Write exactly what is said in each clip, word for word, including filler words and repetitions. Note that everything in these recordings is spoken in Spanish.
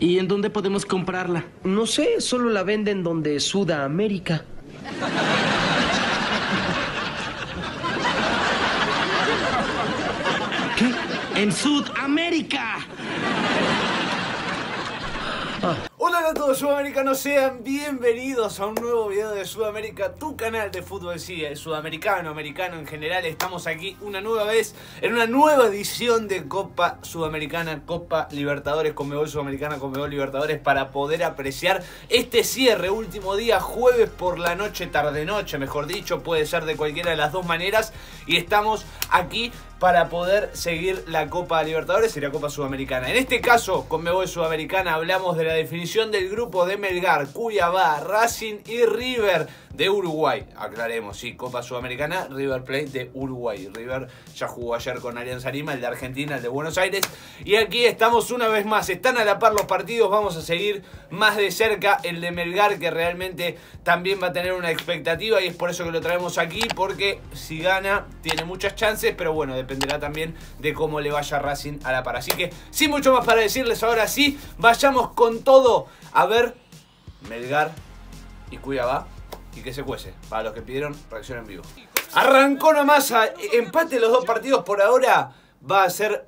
¿Y en dónde podemos comprarla? No sé, solo la venden donde Sudamérica. ¿Qué? ¡En Sudamérica! Ah. Hola a todos sudamericanos, sean bienvenidos a un nuevo video de Sudamérica, tu canal de fútbol, sí, el sudamericano, americano en general. Estamos aquí una nueva vez en una nueva edición de Copa Sudamericana, Copa Libertadores, Conmebol Sudamericana, Conmebol Libertadores, para poder apreciar este cierre, último día, jueves por la noche, tarde noche, mejor dicho, puede ser de cualquiera de las dos maneras, y estamos aquí para poder seguir la Copa Libertadores y la Copa Sudamericana. En este caso, Conmebol Sudamericana, hablamos de la definición del grupo de Melgar, Cuiabá, Racing y River de Uruguay. Aclaremos, sí, Copa Sudamericana, River Plate de Uruguay. River ya jugó ayer con Alianza Lima, el de Argentina, el de Buenos Aires. Y aquí estamos una vez más, están a la par los partidos, vamos a seguir más de cerca el de Melgar, que realmente también va a tener una expectativa, y es por eso que lo traemos aquí, porque si gana tiene muchas chances, pero bueno, de dependerá también de cómo le vaya Racing a la par. Así que sin mucho más para decirles, ahora sí, vayamos con todo a ver Melgar y Cuiabá y que se cuece. Para los que pidieron reacción en vivo. Arrancó nomás, a empate los dos partidos por ahora va a ser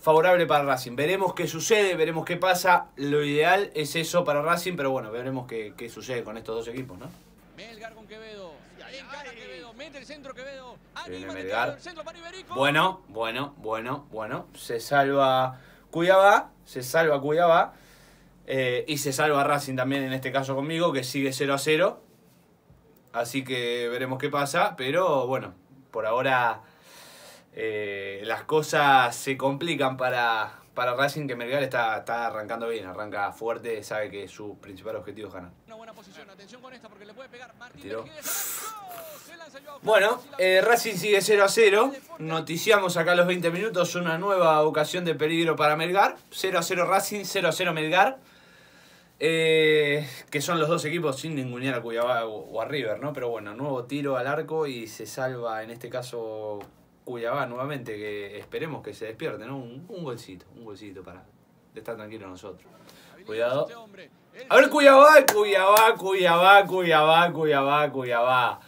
favorable para Racing. Veremos qué sucede, veremos qué pasa. Lo ideal es eso para Racing, pero bueno, veremos qué, qué sucede con estos dos equipos, ¿no? Melgar con Quevedo. Quevedo, mete el centro Quevedo. Viene Melgar. Bueno, bueno, bueno, bueno. Se salva Cuiabá, se salva Cuiabá. Eh, y se salva Racing también en este caso conmigo, que sigue cero a cero. Así que veremos qué pasa. Pero bueno, por ahora eh, las cosas se complican para, para Racing, que Melgar está, está arrancando bien, arranca fuerte, sabe que su principal objetivo es ganar. Una buena posición, atención con esta porque le puede pegar Martín. Bueno, eh, Racing sigue cero a cero, noticiamos acá a los veinte minutos una nueva ocasión de peligro para Melgar, cero a cero Racing, cero a cero Melgar, eh, que son los dos equipos sin ningunear a Cuiabá o a River, ¿no? Pero bueno, nuevo tiro al arco y se salva en este caso Cuiabá nuevamente, que esperemos que se despierte, ¿no? Un, un golcito, un golcito para estar tranquilos nosotros. Cuidado. A ver Cuiabá, Cuiabá, Cuiabá, Cuiabá, Cuiabá, Cuiabá.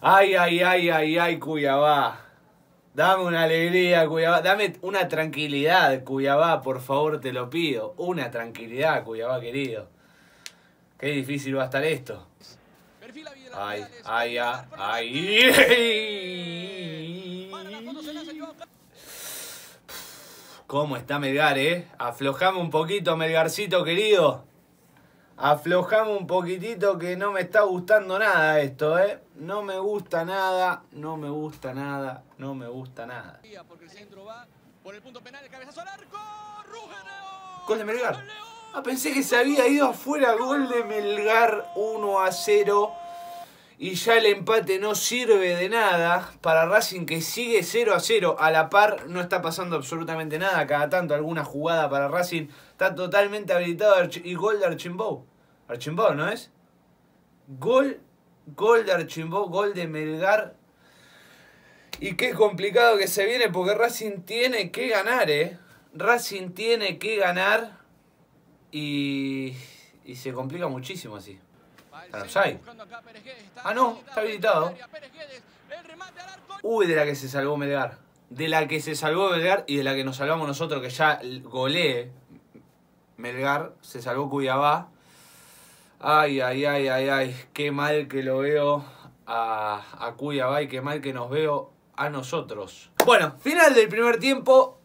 Ay, ay, ay, ay, ay, Cuiabá. Dame una alegría, Cuiabá. Dame una tranquilidad, Cuiabá, por favor, te lo pido. Una tranquilidad, Cuiabá, querido. Qué difícil va a estar esto. Ay, ay, ay, ay. ¿Cómo está Melgar, eh? Aflojame un poquito, Melgarcito, querido. Aflojamos un poquitito, que no me está gustando nada esto, ¿eh? No me gusta nada, no me gusta nada, no me gusta nada. Porque el centro va por el punto penal, el cabezazo al arco, ruge León. Gol de Melgar. Ah, pensé que se había ido afuera. Gol de Melgar, uno a cero. Y ya el empate no sirve de nada para Racing, que sigue cero a cero. A la par no está pasando absolutamente nada. Cada tanto alguna jugada para Racing. Está totalmente habilitado y gol de Archimbó. Archimbó, ¿no es? Gol, gol de Archimbó, gol de Melgar. Y qué complicado que se viene porque Racing tiene que ganar, ¿eh? Racing tiene que ganar y, y se complica muchísimo así. Hay. Ah, no, está habilitado. Uy, de la que se salvó Melgar. De la que se salvó Melgar y de la que nos salvamos nosotros, que ya golee Melgar. Se salvó Cuiabá. Ay, ay, ay, ay, ay. Qué mal que lo veo a, a Cuiabá y qué mal que nos veo a nosotros. Bueno, final del primer tiempo.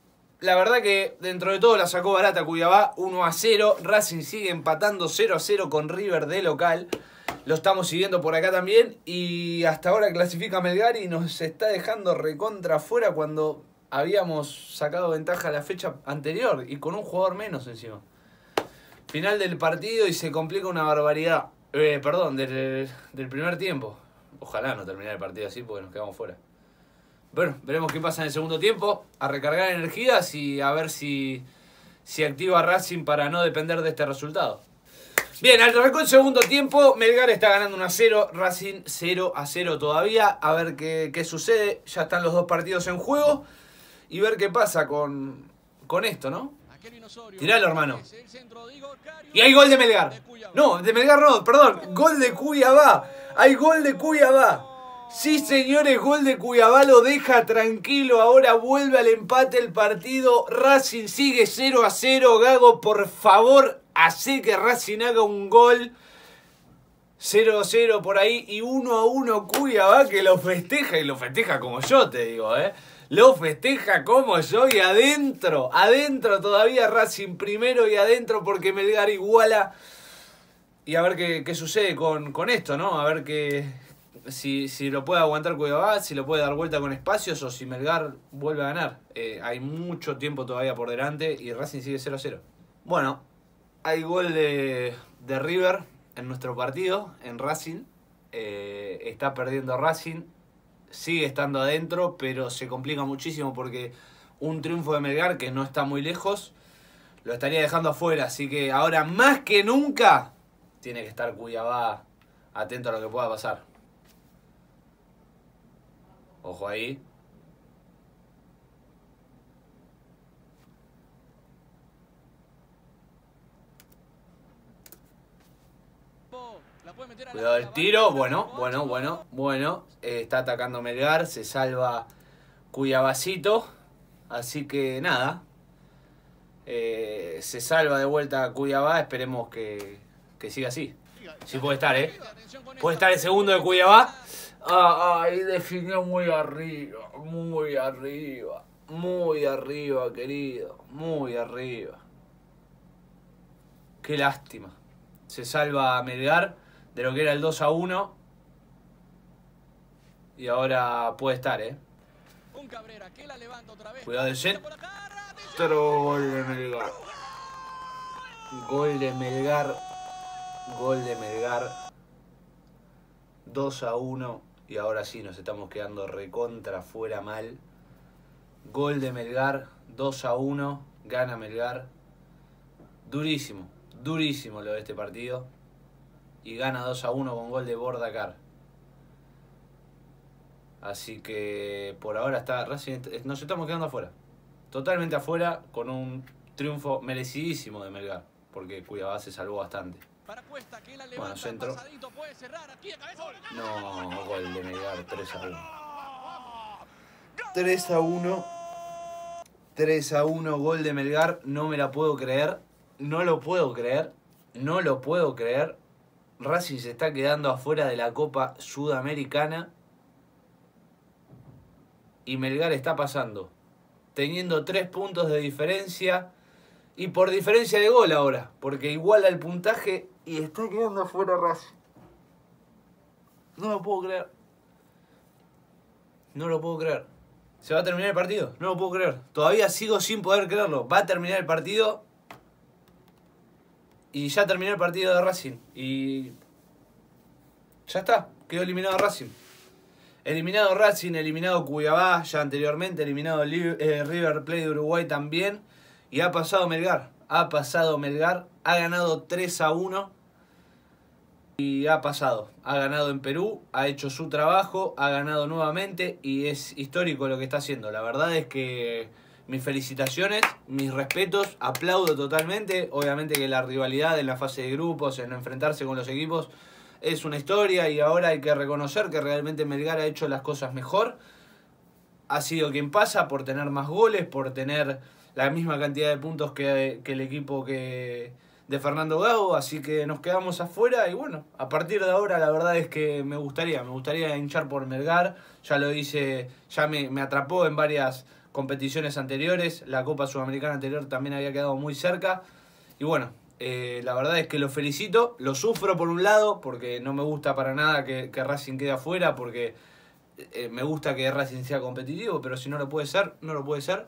La verdad que dentro de todo la sacó barata Cuiabá, uno a cero. Racing sigue empatando cero a cero con River de local. Lo estamos siguiendo por acá también. Y hasta ahora clasifica Melgar y nos está dejando recontra fuera cuando habíamos sacado ventaja la fecha anterior. Y con un jugador menos encima. Final del partido y se complica una barbaridad. Eh, perdón, del, del primer tiempo. Ojalá no termine el partido así porque nos quedamos fuera. Bueno, veremos qué pasa en el segundo tiempo. A recargar energías y a ver si, si activa Racing para no depender de este resultado. Bien, arrancó el segundo tiempo. Melgar está ganando uno a cero. Racing cero a cero todavía. A ver qué, qué sucede. Ya están los dos partidos en juego. Y ver qué pasa con, con esto, ¿no? Tiralo, hermano. Y hay gol de Melgar. No, de Melgar no, perdón. Gol de Cuiabá. Hay gol de Cuiabá. Sí, señores, gol de Cuiabá lo deja tranquilo. Ahora vuelve al empate el partido. Racing sigue cero a cero. Gago, por favor, hace que Racing haga un gol. cero a cero por ahí y uno a uno Cuiabá, que lo festeja, y lo festeja como yo, te digo, ¿eh? Lo festeja como yo y adentro, adentro todavía Racing primero y adentro porque Melgar iguala. Y a ver qué, qué sucede con, con esto, ¿no? A ver que, si, si lo puede aguantar Cuiabá, si lo puede dar vuelta con espacios o si Melgar vuelve a ganar. Eh, hay mucho tiempo todavía por delante y Racing sigue cero a cero. Bueno, hay gol de, de River. En nuestro partido, en Racing, eh, está perdiendo Racing, sigue estando adentro, pero se complica muchísimo porque un triunfo de Melgar, que no está muy lejos, lo estaría dejando afuera. Así que ahora más que nunca tiene que estar Cuiabá atento a lo que pueda pasar. Ojo ahí. Cuidado el tiro, bueno, bueno, bueno, bueno, eh, está atacando Melgar, se salva Cuiabacito, así que nada, eh, se salva de vuelta Cuiabá, esperemos que, que siga así. Sí puede estar, ¿eh? Puede estar el segundo de Cuiabá. Ah, ahí definió muy arriba, muy arriba, muy arriba, querido, muy arriba. Qué lástima, se salva Melgar de lo que era el dos a uno. Y ahora puede estar, ¿eh? Un Cabrera, que la levanta otra vez. Cuidado del centro. Gol de Melgar. Gol de Melgar. Gol de Melgar. dos a uno. Y ahora sí nos estamos quedando recontra fuera mal. Gol de Melgar. dos a uno. Gana Melgar. Durísimo. Durísimo lo de este partido. Y gana dos a uno con gol de Bordakar. Así que por ahora está Racing, nos estamos quedando afuera. Totalmente afuera con un triunfo merecidísimo de Melgar. Porque Cuiabá se salvó bastante. Bueno, centro. No, gol de Melgar, tres a uno. tres a uno. tres a uno, gol de Melgar. No me la puedo creer. No lo puedo creer. No lo puedo creer. Racing se está quedando afuera de la Copa Sudamericana y Melgar está pasando, teniendo tres puntos de diferencia y por diferencia de gol ahora, porque iguala el puntaje y está quedando afuera Racing. No lo puedo creer. No lo puedo creer. ¿Se va a terminar el partido? No lo puedo creer. Todavía sigo sin poder creerlo. Va a terminar el partido. Y ya terminó el partido de Racing. Y ya está. Quedó eliminado Racing. Eliminado Racing, eliminado Cuiabá. Ya anteriormente eliminado River Plate de Uruguay también. Y ha pasado Melgar. Ha pasado Melgar. Ha ganado tres a uno. Y ha pasado. Ha ganado en Perú. Ha hecho su trabajo. Ha ganado nuevamente. Y es histórico lo que está haciendo. La verdad es que... mis felicitaciones, mis respetos, aplaudo totalmente. Obviamente que la rivalidad en la fase de grupos, en enfrentarse con los equipos, es una historia y ahora hay que reconocer que realmente Melgar ha hecho las cosas mejor. Ha sido quien pasa por tener más goles, por tener la misma cantidad de puntos que, que el equipo que de Fernando Gago. Así que nos quedamos afuera y bueno, a partir de ahora la verdad es que me gustaría, me gustaría hinchar por Melgar. Ya lo hice, ya me, me atrapó en varias... competiciones anteriores, la Copa Sudamericana anterior también había quedado muy cerca y bueno, eh, la verdad es que lo felicito, lo sufro por un lado porque no me gusta para nada que, que Racing quede afuera porque eh, me gusta que Racing sea competitivo, pero si no lo puede ser, no lo puede ser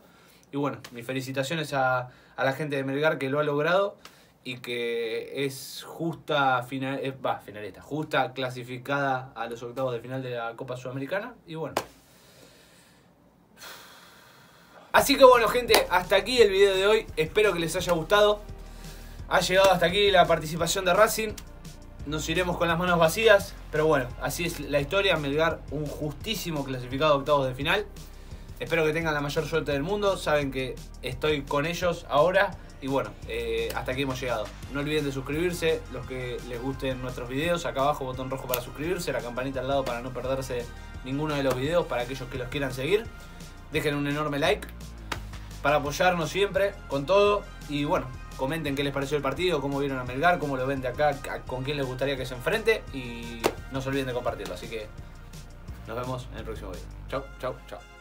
y bueno, mis felicitaciones a, a la gente de Melgar que lo ha logrado y que es justa final, eh, bah, finalista, justa clasificada a los octavos de final de la Copa Sudamericana y bueno. Así que bueno gente, hasta aquí el video de hoy, espero que les haya gustado. Ha llegado hasta aquí la participación de Racing, nos iremos con las manos vacías, pero bueno, así es la historia, Melgar un justísimo clasificado a octavos de final. Espero que tengan la mayor suerte del mundo, saben que estoy con ellos ahora Y bueno, eh, hasta aquí hemos llegado. No olviden de suscribirse, los que les gusten nuestros videos, acá abajo botón rojo para suscribirse, la campanita al lado para no perderse ninguno de los videos, para aquellos que los quieran seguir. Dejen un enorme like para apoyarnos siempre con todo. Y bueno, comenten qué les pareció el partido, cómo vieron a Melgar, cómo lo ven de acá, con quién les gustaría que se enfrente. Y no se olviden de compartirlo. Así que nos vemos en el próximo video. Chau, chau, chau.